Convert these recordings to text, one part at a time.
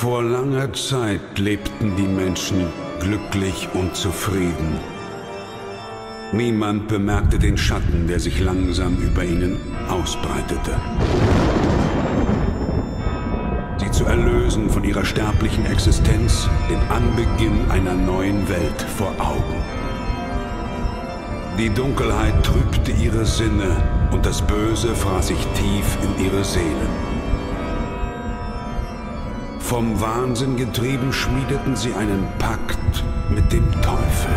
Vor langer Zeit lebten die Menschen glücklich und zufrieden. Niemand bemerkte den Schatten, der sich langsam über ihnen ausbreitete. Sie zu erlösen von ihrer sterblichen Existenz, den Anbeginn einer neuen Welt vor Augen. Die Dunkelheit trübte ihre Sinne und das Böse fraß sich tief in ihre Seelen. Vom Wahnsinn getrieben schmiedeten sie einen Pakt mit dem Teufel.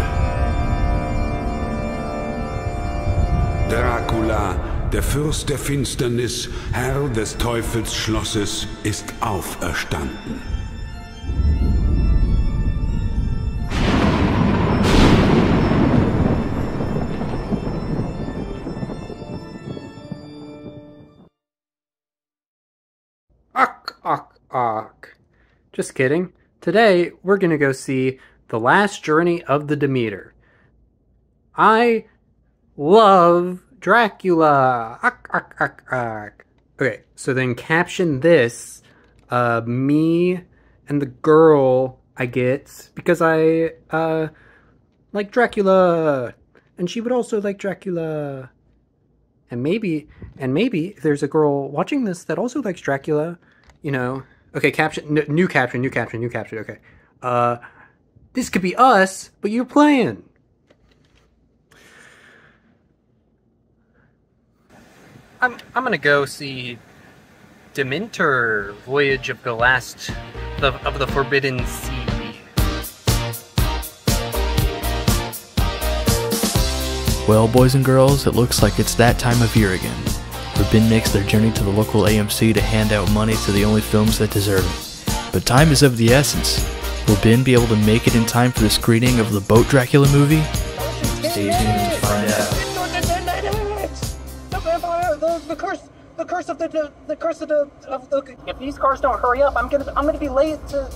Dracula, der Fürst der Finsternis, Herr des Teufelsschlosses, ist auferstanden. Ock, ock, ock. Just kidding. Today, we're going to go see The Last Journey of the Demeter. I love Dracula. Ock, ock, ock, ock. Okay, so then caption this, me and the girl I get, because I like Dracula, and she would also like Dracula. And maybe there's a girl watching this that also likes Dracula, you know. Okay, caption, new caption, okay. This could be us, but you're playing. I'm gonna go see Demeter, Voyage of the Last, of the Forbidden Sea. Well, boys and girls, it looks like it's that time of year again. Forbidden makes their journey to the local AMC to hand out money to the only films that deserve it. But time is of the essence. Will Ben be able to make it in time for the screening of the Boat Dracula movie? Stay tuned to find out. The curse of the If these cars don't hurry up, I'm gonna be late to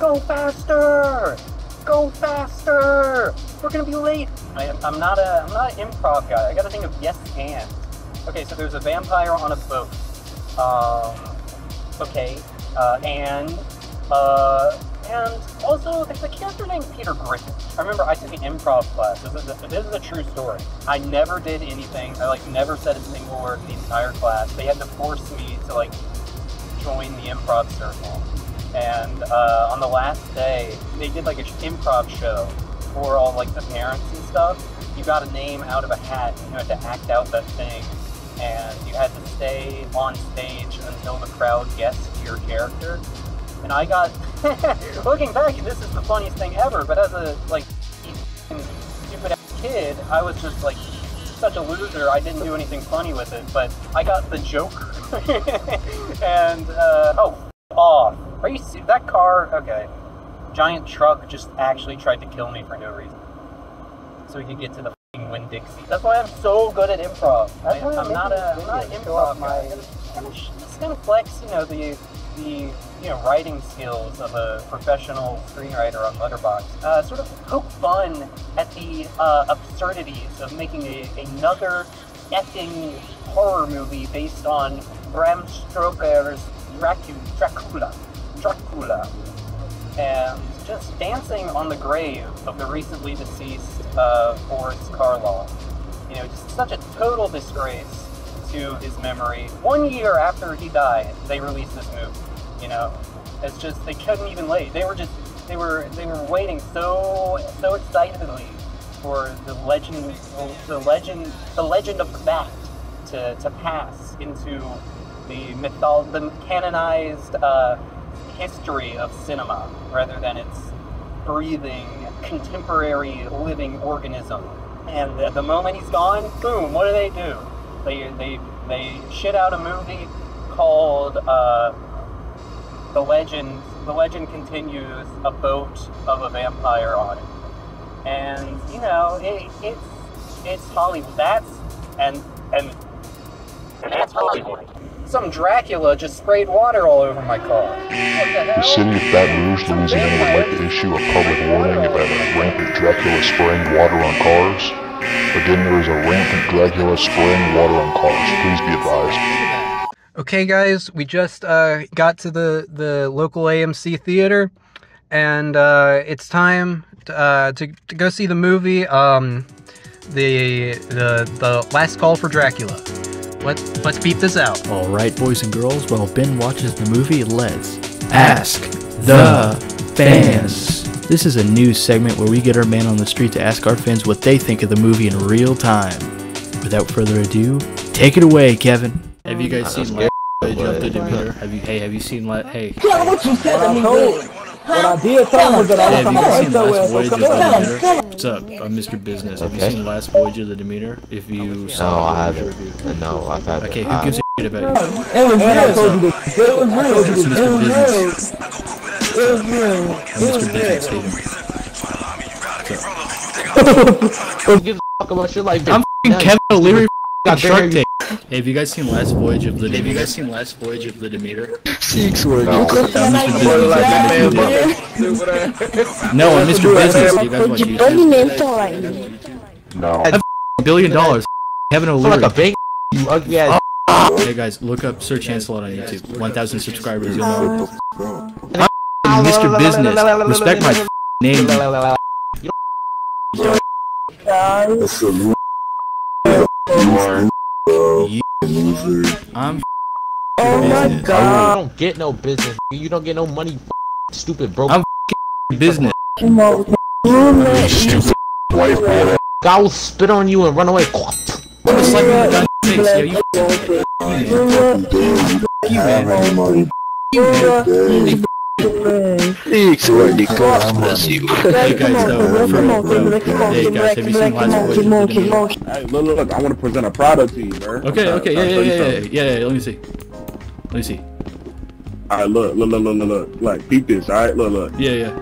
go faster. Go faster! We're gonna be late. I'm not an improv guy. I gotta think of yes and. Okay, so there's a vampire on a boat. And also there's a character named Peter Griffin. I remember I took an improv class. This is a true story. I never did anything. I never said a single word in the entire class. They had to force me to join the improv circle. And on the last day, they did an improv show for all the parents and stuff. You got a name out of a hat, and you had to act out that thing. And you had to stay on stage until the crowd guessed your character. And I got, looking back, this is the funniest thing ever, but as a stupid ass kid, I was just such a loser. I didn't do anything funny with it, but I got the Joker. And, off. Are you serious? That car, okay. Giant truck just actually tried to kill me for no reason. So we could get to the f***ing Winn-Dixie. That's why I'm so good at improv. I'm not an improv guy. It's gonna flex, the writing skills of a professional screenwriter on Letterboxd. Sort of poke fun at the absurdities of making another effing horror movie based on Bram Stoker's Dracula, and just dancing on the grave of the recently deceased Forrest Carlisle. Just such a total disgrace to his memory. 1 year after he died, they released this movie. It's just they couldn't even wait. They were waiting so excitedly for the legend of Bat to pass into the canonized history of cinema, rather than its breathing, contemporary, living organism. And the moment he's gone, boom, what do? They shit out a movie called The Legend Continues, a boat of a vampire on it. And, it's Hollywood. And that's Hollywood. Some Dracula just sprayed water all over my car. What the hell? The city of Baton Rouge, Louisiana would like to issue a public warning about a rampant Dracula spraying water on cars. Again, there is a rampant Dracula spraying water on cars. Please be advised. Okay, guys, we just got to the local AMC theater, and it's time to go see the movie, the Last Call for Dracula. Let's beat this out. All right, boys and girls, while Ben watches the movie, let's ask the fans. This is a news segment where we get our man on the street to ask our fans what they think of the movie in real time. Without further ado, take it away, Kevin. Have you guys seen Last Voyage of the Demeter? Have you seen Yeah, what you said to me, what I did tell was that I was going to Demeter. What's up? I'm Mr. Business. Okay. Have you seen Last Voyage of the Demeter? If you saw it, I haven't. No, I've had it. Okay, who gives a shit about it? It was real. Who gives a fuck about your life? I'm f***ing Kevin O'Leary f***ing Shark Tank. Hey, have you guys seen Last Voyage of the Demeter? No, I'm Mr. Business. You guys watch YouTube? No. I have $1 billion. Kevin O'Leary. Like a big ugly ass. Hey guys, look up SirChancealot on YouTube. 1,000 subscribers. I'm Mr. Business. Respect my name. I'm business. God. I don't get no business. You don't get no money, stupid broke. I'm business. Stupid white boy. I will spit on you and run away. Just like done things, yo. Hey guys, have you seen Last Voyage of the Demeter? Hey, look, I want to present a product to you, bro. Okay, yeah, let me see. Alright, look, like, peep this, alright, look. Yeah.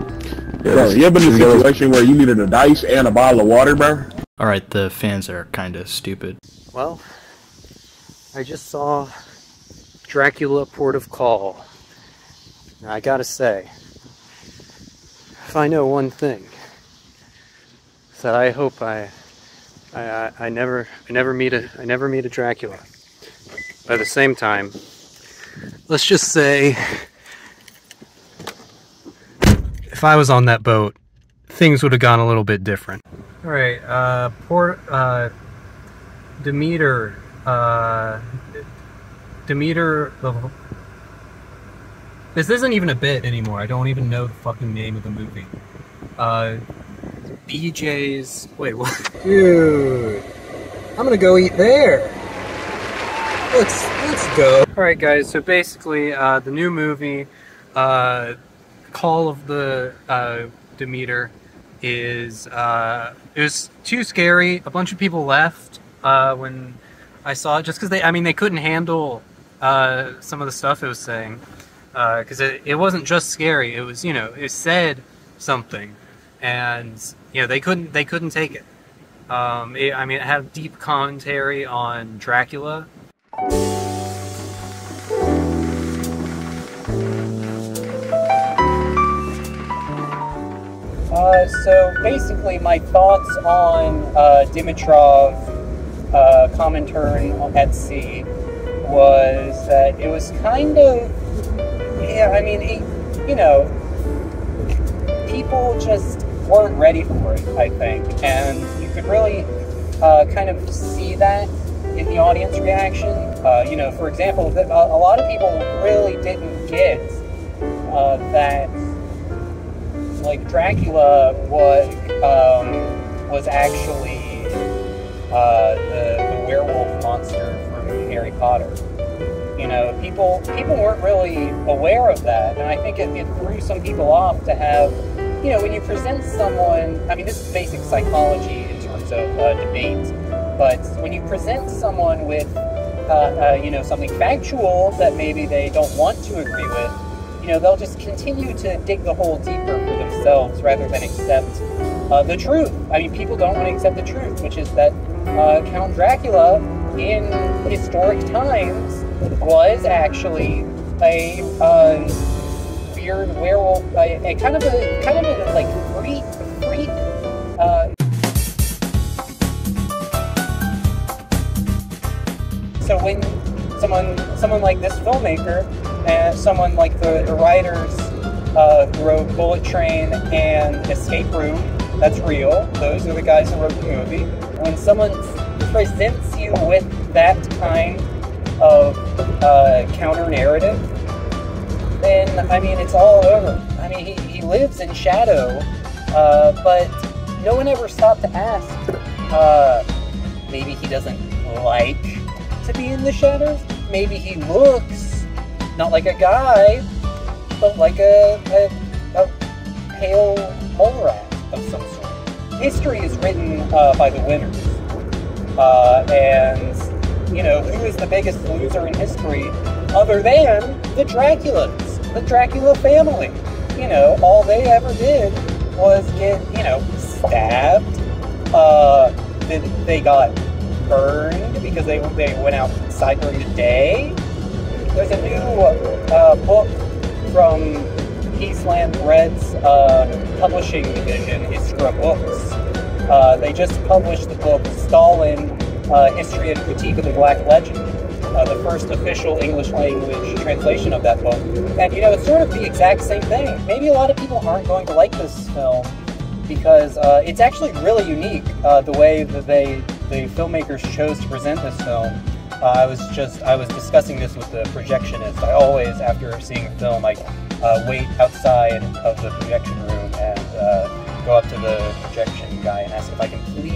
Bro, you ever been in a situation where you needed a dice and a bottle of water, bro? Alright, the fans are kinda stupid. Well, I just saw Dracula Port of Call. I gotta say, if I know one thing, it's that I hope I never meet a Dracula. But at the same time, let's just say, if I was on that boat, things would have gone a little bit different. All right, Demeter. This isn't even a bit anymore. I don't even know the fucking name of the movie. BJ's... Wait, what? Dude. I'm gonna go eat there. Let's go. Alright guys, so basically, the new movie, Call of the Demeter, is... it was too scary. A bunch of people left when I saw it, just because they couldn't handle some of the stuff it was saying. Because it wasn't just scary, it was, it said something, and, they couldn't take it. It had deep commentary on Dracula. So basically my thoughts on Dimitrov Comintern at Sea was that it was kind of... Yeah, people just weren't ready for it, I think, and you could really kind of see that in the audience reaction. For example, a lot of people really didn't get that, like, Dracula was actually the werewolf monster from Harry Potter. People weren't really aware of that, and I think it threw some people off to have, when you present someone, this is basic psychology in terms of debate, but when you present someone with, something factual that maybe they don't want to agree with, they'll just continue to dig the hole deeper for themselves rather than accept the truth. People don't want to accept the truth, which is that Count Dracula, in historic times, was actually a weird werewolf, a kind of a like freak. So someone like this filmmaker and someone like the writers who wrote Bullet Train and Escape Room, that's real. Those are the guys who wrote the movie. When someone presents you with that kind of counter-narrative, then, I mean, it's all over. I mean, he lives in shadow, but no one ever stopped to ask, maybe he doesn't like to be in the shadows? Maybe he looks not like a guy, but like a pale mole rat of some sort. History is written by the winners, and, you know, who is the biggest loser in history other than the Draculas, the Dracula family? You know, all they ever did was get, you know, stabbed, they got burned because they went outside during the day. There's a new book from Eastland Red's publishing division, Histra Books. They just published the book Stalin, History and Critique of the Black Legend, the first official English language translation of that book. And, you know, it's sort of the exact same thing. Maybe a lot of people aren't going to like this film because it's actually really unique, the way that the filmmakers chose to present this film. I was discussing this with the projectionist. I always, after seeing a film, I wait outside of the projection room and go up to the projection guy and ask if I can please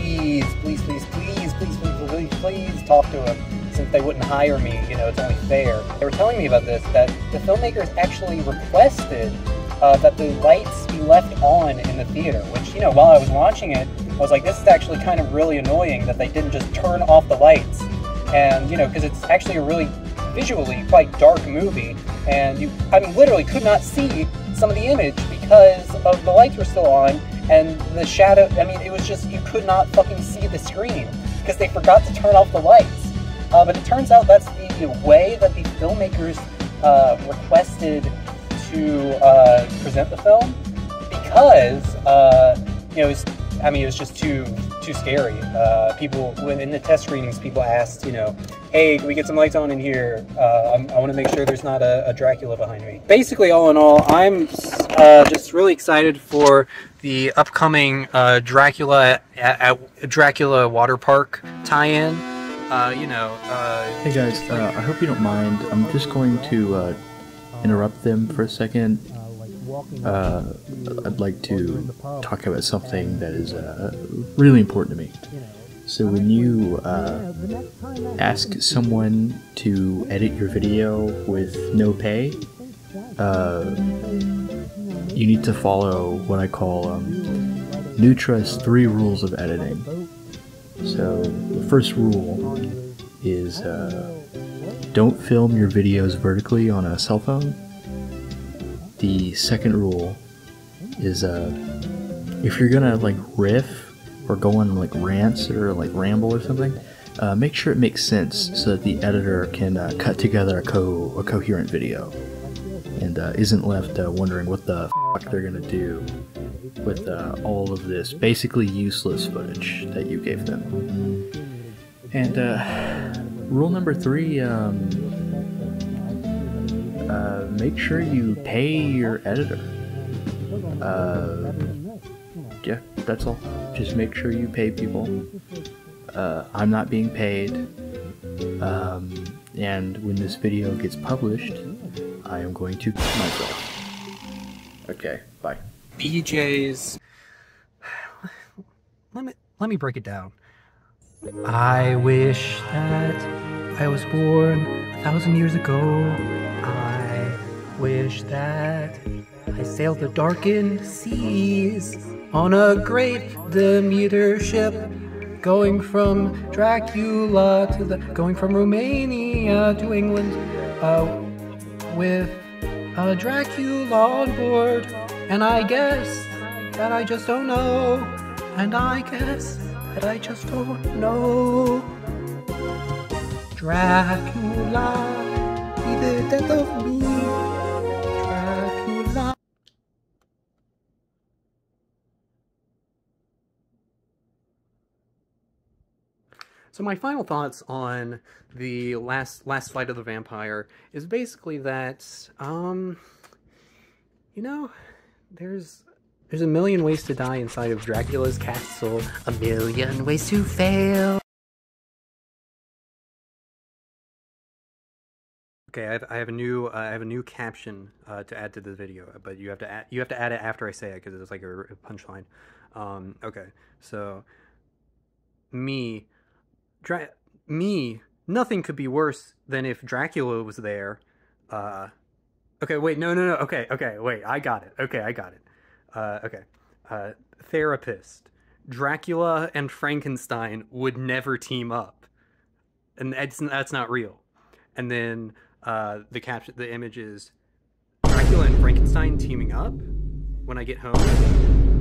talk to him, since they wouldn't hire me. You know, it's only fair. They were telling me about this, that the filmmakers actually requested that the lights be left on in the theater, which, you know, while I was watching it, I was like, this is actually kind of really annoying that they didn't just turn off the lights. And, you know, because it's actually a really visually quite dark movie, and you, I mean, literally could not see some of the image because of the lights were still on, and the shadow, I mean, it was just, you could not fucking see the screen because they forgot to turn off the lights. But it turns out that's the way that the filmmakers requested to present the film, because you know, it was just too scary. People, when in the test screenings, people asked, you know, hey, can we get some lights on in here? I want to make sure there's not a Dracula behind me. Basically, all in all, I'm just really excited for the upcoming Dracula at Dracula Water Park tie-in. You know. Hey guys, I hope you don't mind. I'm just going to. Interrupt them for a second. I'd like to talk about something that is really important to me. So when you ask someone to edit your video with no pay, you need to follow what I call Nutra's 3 rules of editing. So the first rule is don't film your videos vertically on a cell phone. The second rule is if you're gonna like riff or go on like rants or like ramble or something, make sure it makes sense so that the editor can cut together a coherent video and isn't left wondering what the fuck they're gonna do with all of this basically useless footage that you gave them. And rule number 3, make sure you pay your editor. Yeah, that's all. Just make sure you pay people. I'm not being paid. And when this video gets published, I am going to kill myself. Okay, bye. PJs. Let me break it down. I wish that I was born 1,000 years ago. I wish that I sailed the darkened seas on a great Demeter ship, going from Dracula to the, going from Romania to England, with a Dracula on board. And I guess that I just don't know. And I guess that I just don't know. Dracula, be the death of me. Dracula. So my final thoughts on the last flight of the vampire is basically that, you know, there's a million ways to die inside of Dracula's castle, a million ways to fail. Okay, I have a new caption to add to the video, but you have to add it after I say it because it's like a punchline. Okay, so nothing could be worse than if Dracula was there. Okay, wait, no. Okay, wait, I got it. Therapist. Dracula and Frankenstein would never team up, and that's not real. And then. The caption, the image is Dracula and Frankenstein teaming up when I get home.